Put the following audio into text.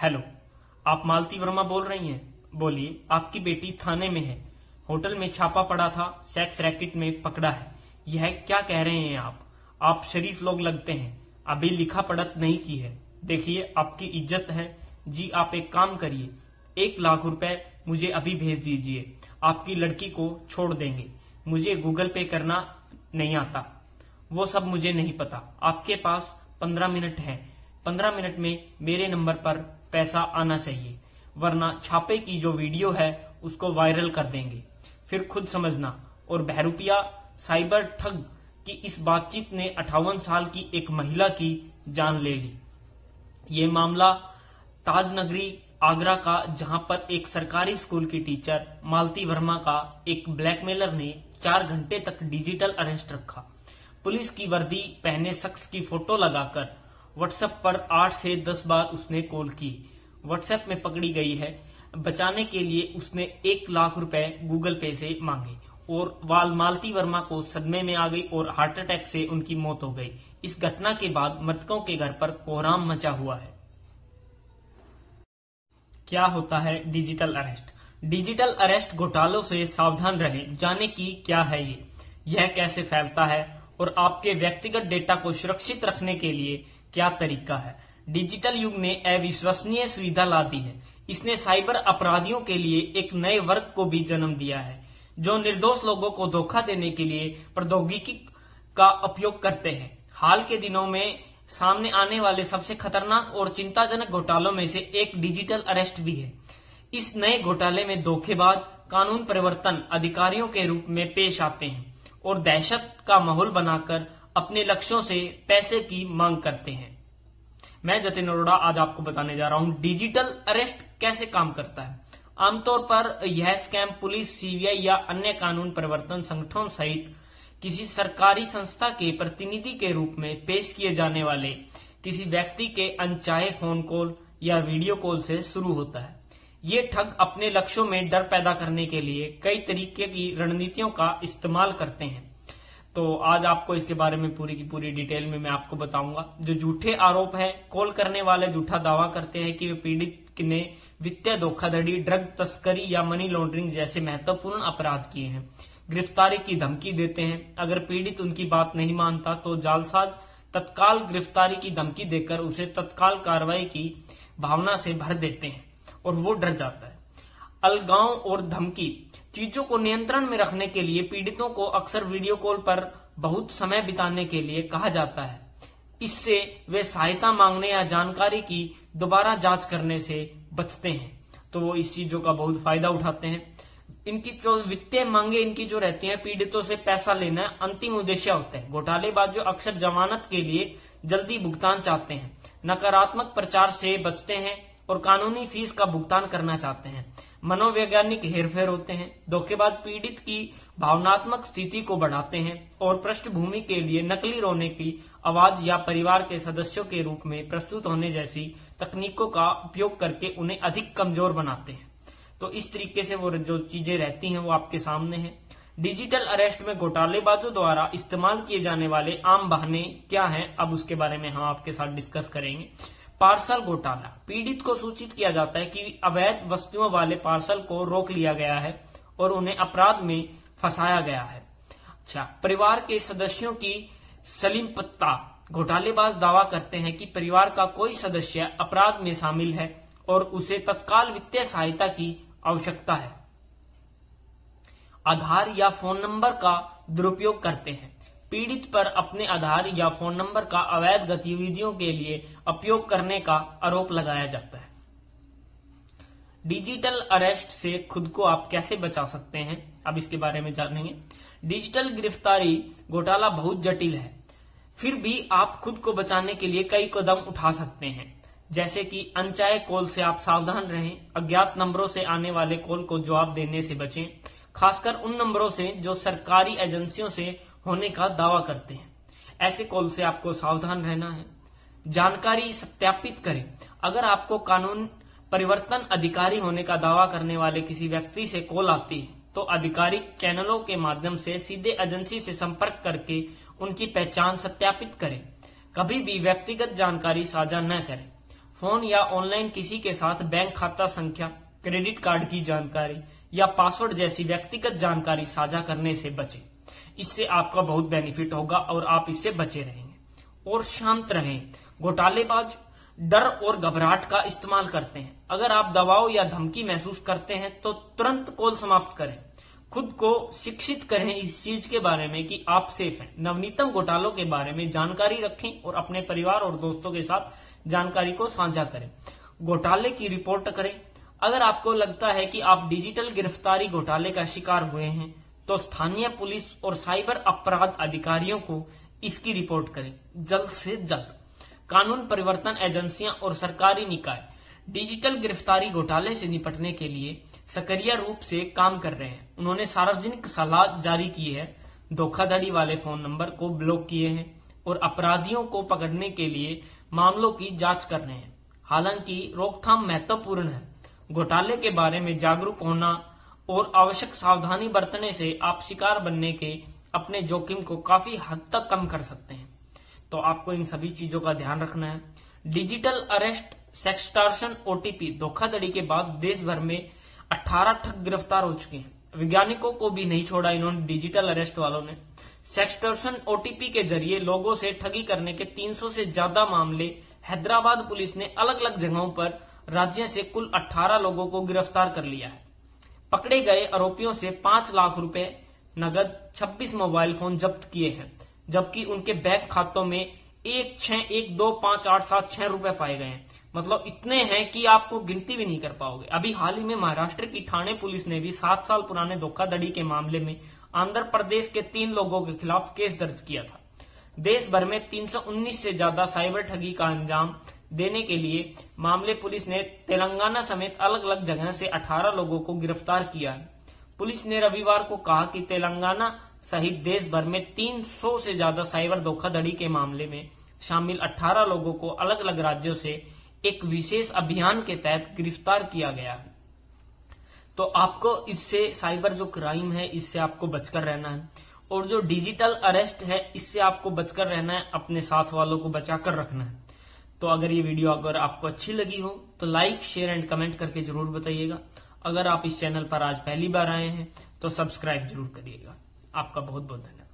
Hello, आप मालती वर्मा बोल रही हैं? बोलिए। आपकी बेटी थाने में है, होटल में छापा पड़ा था, सेक्स रैकेट में पकड़ा है। यह क्या कह रहे हैं आप शरीफ लोग लगते हैं, अभी लिखा पढ़त नहीं की है। देखिए आपकी इज्जत है जी। आप एक काम करिए, 1 लाख रुपए मुझे अभी भेज दीजिए, आपकी लड़की को छोड़ देंगे। मुझे गूगल पे करना नहीं आता, वो सब मुझे नहीं पता। आपके पास 15 मिनट है, 15 मिनट में मेरे नंबर पर पैसा आना चाहिए, वरना छापे की जो वीडियो है उसको वायरल कर देंगे। फिर खुद समझना। और बहरूपिया साइबर ठग की इस बातचीत ने 58 साल की एक महिला की जान ले ली। ये मामला ताजनगरी आगरा का, जहां पर एक सरकारी स्कूल की टीचर मालती वर्मा का एक ब्लैकमेलर ने 4 घंटे तक डिजिटल अरेस्ट रखा। पुलिस की वर्दी पहने शख्स की फोटो लगाकर व्हाट्सएप पर 8 से 10 बार उसने कॉल की। व्हाट्सएप में पकड़ी गई है। बचाने के लिए उसने 1 लाख रुपए गूगल पे से मांगे और मालती वर्मा को सदमे में आ गई और हार्ट अटैक से उनकी मौत हो गई। इस घटना के बाद मृतकों के घर पर कोहराम मचा हुआ है। क्या होता है डिजिटल अरेस्ट? डिजिटल अरेस्ट घोटालों से सावधान रहें। जाने की क्या है यह कैसे फैलता है और आपके व्यक्तिगत डेटा को सुरक्षित रखने के लिए क्या तरीका है। डिजिटल युग ने अविश्वसनीय सुविधा ला दी है। इसने साइबर अपराधियों के लिए एक नए वर्ग को भी जन्म दिया है, जो निर्दोष लोगों को धोखा देने के लिए प्रौद्योगिकी का उपयोग करते हैं। हाल के दिनों में सामने आने वाले सबसे खतरनाक और चिंताजनक घोटालों में से एक डिजिटल अरेस्ट भी है। इस नए घोटाले में धोखेबाज कानून प्रवर्तन अधिकारियों के रूप में पेश आते हैं और दहशत का माहौल बनाकर अपने लक्ष्यों से पैसे की मांग करते हैं। मैं जतिन अरोड़ा आज आपको बताने जा रहा हूं डिजिटल अरेस्ट कैसे काम करता है। आमतौर पर यह स्कैम पुलिस, सीबीआई या अन्य कानून प्रवर्तन संगठनों सहित किसी सरकारी संस्था के प्रतिनिधि के रूप में पेश किए जाने वाले किसी व्यक्ति के अनचाहे फोन कॉल या वीडियो कॉल से शुरू होता है। ये ठग अपने लक्ष्यों में डर पैदा करने के लिए कई तरीके की रणनीतियों का इस्तेमाल करते हैं। तो आज आपको इसके बारे में पूरी की पूरी डिटेल में मैं आपको बताऊंगा। जो झूठे आरोप है, कॉल करने वाले झूठा दावा करते हैं कि वे पीड़ित ने वित्तीय धोखाधड़ी, ड्रग तस्करी या मनी लॉन्ड्रिंग जैसे महत्वपूर्ण अपराध किए हैं। गिरफ्तारी की धमकी देते हैं। अगर पीड़ित उनकी बात नहीं मानता तो जालसाज तत्काल गिरफ्तारी की धमकी देकर उसे तत्काल कार्रवाई की भावना से भर देते हैं और वो डर जाता है। अलगाव और धमकी चीजों को नियंत्रण में रखने के लिए पीड़ितों को अक्सर वीडियो कॉल पर बहुत समय बिताने के लिए कहा जाता है। इससे वे सहायता मांगने या जानकारी की दोबारा जांच करने से बचते हैं, तो वो इस चीजों का बहुत फायदा उठाते हैं। इनकी जो वित्तीय मांगे इनकी जो रहती हैं, पीड़ितों से पैसा लेना अंतिम उद्देश्य होता है। घोटालेबाज जो अक्सर जमानत के लिए जल्दी भुगतान चाहते हैं, नकारात्मक प्रचार से बचते हैं और कानूनी फीस का भुगतान करना चाहते हैं। मनोवैज्ञानिक हेरफेर होते हैं। धोखेबाज पीड़ित की भावनात्मक स्थिति को बढ़ाते हैं और पृष्ठभूमि के लिए नकली रोने की आवाज या परिवार के सदस्यों के रूप में प्रस्तुत होने जैसी तकनीकों का उपयोग करके उन्हें अधिक कमजोर बनाते हैं। तो इस तरीके से वो जो चीजें रहती हैं वो आपके सामने हैं। डिजिटल अरेस्ट में घोटालेबाजों द्वारा इस्तेमाल किए जाने वाले आम बहाने क्या हैं, अब उसके बारे में हम आपके साथ डिस्कस करेंगे। पार्सल घोटाला। पीड़ित को सूचित किया जाता है कि अवैध वस्तुओं वाले पार्सल को रोक लिया गया है और उन्हें अपराध में फंसाया गया है। अच्छा, परिवार के सदस्यों की सलीम पत्ता। घोटालेबाज दावा करते हैं कि परिवार का कोई सदस्य अपराध में शामिल है और उसे तत्काल वित्तीय सहायता की आवश्यकता है। आधार या फोन नंबर का दुरुपयोग करते हैं। पीड़ित पर अपने आधार या फोन नंबर का अवैध गतिविधियों के लिए उपयोग करने का आरोप लगाया जाता है। डिजिटल अरेस्ट से खुद को आप कैसे बचा सकते हैं, अब इसके बारे में जानेंगे। डिजिटल गिरफ्तारी घोटाला बहुत जटिल है, फिर भी आप खुद को बचाने के लिए कई कदम उठा सकते हैं, जैसे कि अनचाहे कॉल से आप सावधान रहें, अज्ञात नंबरों से आने वाले कॉल को जवाब देने से बचें, खासकर उन नंबरों से जो सरकारी एजेंसियों से होने का दावा करते हैं। ऐसे कॉल से आपको सावधान रहना है। जानकारी सत्यापित करें। अगर आपको कानून परिवर्तन अधिकारी होने का दावा करने वाले किसी व्यक्ति से कॉल आती है तो आधिकारिक चैनलों के माध्यम से सीधे एजेंसी से संपर्क करके उनकी पहचान सत्यापित करें। कभी भी व्यक्तिगत जानकारी साझा न करें। फोन या ऑनलाइन किसी के साथ बैंक खाता संख्या, क्रेडिट कार्ड की जानकारी या पासवर्ड जैसी व्यक्तिगत जानकारी साझा करने से बचें। इससे आपका बहुत बेनिफिट होगा और आप इससे बचे रहेंगे और शांत रहें। घोटालेबाज डर और घबराहट का इस्तेमाल करते हैं। अगर आप दबाव या धमकी महसूस करते हैं तो तुरंत कॉल समाप्त करें। खुद को शिक्षित करें इस चीज के बारे में कि आप सेफ हैं। नवनीतम घोटालों के बारे में जानकारी रखें और अपने परिवार और दोस्तों के साथ जानकारी को साझा करें। घोटाले की रिपोर्ट करें। अगर आपको लगता है कि आप डिजिटल गिरफ्तारी घोटाले का शिकार हुए हैं तो स्थानीय पुलिस और साइबर अपराध अधिकारियों को इसकी रिपोर्ट करें जल्द से जल्द। कानून परिवर्तन एजेंसियां और सरकारी निकाय डिजिटल गिरफ्तारी घोटाले से निपटने के लिए सक्रिय रूप से काम कर रहे हैं। उन्होंने सार्वजनिक सलाह जारी की है, धोखाधड़ी वाले फोन नंबर को ब्लॉक किए हैं और अपराधियों को पकड़ने के लिए मामलों की जांच कर रहे हैं। हालांकि रोकथाम महत्वपूर्ण है। घोटाले के बारे में जागरूक होना और आवश्यक सावधानी बरतने से आप शिकार बनने के अपने जोखिम को काफी हद तक कम कर सकते हैं। तो आपको इन सभी चीजों का ध्यान रखना है। डिजिटल अरेस्ट, सेक्सटार्शन, ओटीपी धोखाधड़ी के बाद देश भर में 18 ठग गिरफ्तार हो चुके हैं। वैज्ञानिकों को भी नहीं छोड़ा इन्होंने, डिजिटल अरेस्ट वालों ने। सेक्सटार्शन ओटीपी के जरिए लोगों से ठगी करने के 300 से ज्यादा मामले हैदराबाद पुलिस ने अलग अलग जगहों पर राज्य से कुल 18 लोगों को गिरफ्तार कर लिया है। पकड़े गए आरोपियों से 5 लाख रुपए नगद, 26 मोबाइल फोन जब्त किए हैं, जबकि उनके बैंक खातों में 1,612,5,876 रुपए पाए गए हैं। मतलब इतने हैं कि आपको गिनती भी नहीं कर पाओगे। अभी हाल ही में महाराष्ट्र की ठाणे पुलिस ने भी 7 साल पुराने धोखाधड़ी के मामले में आंध्र प्रदेश के 3 लोगों के खिलाफ केस दर्ज किया था। देश भर में 319 से ज्यादा साइबर ठगी का अंजाम देने के लिए मामले पुलिस ने तेलंगाना समेत अलग अलग जगह से 18 लोगों को गिरफ्तार किया है। पुलिस ने रविवार को कहा कि तेलंगाना सहित देश भर में 300 से ज्यादा साइबर धोखाधड़ी के मामले में शामिल 18 लोगों को अलग अलग राज्यों से एक विशेष अभियान के तहत गिरफ्तार किया गया है। तो आपको इससे, साइबर जो क्राइम है, इससे आपको बचकर रहना है और जो डिजिटल अरेस्ट है इससे आपको बचकर रहना है, अपने साथ वालों को बचाकर रखना है। तो अगर ये वीडियो अगर आपको अच्छी लगी हो तो लाइक, शेयर एंड कमेंट करके जरूर बताइएगा। अगर आप इस चैनल पर आज पहली बार आए हैं तो सब्सक्राइब जरूर करिएगा। आपका बहुत बहुत धन्यवाद।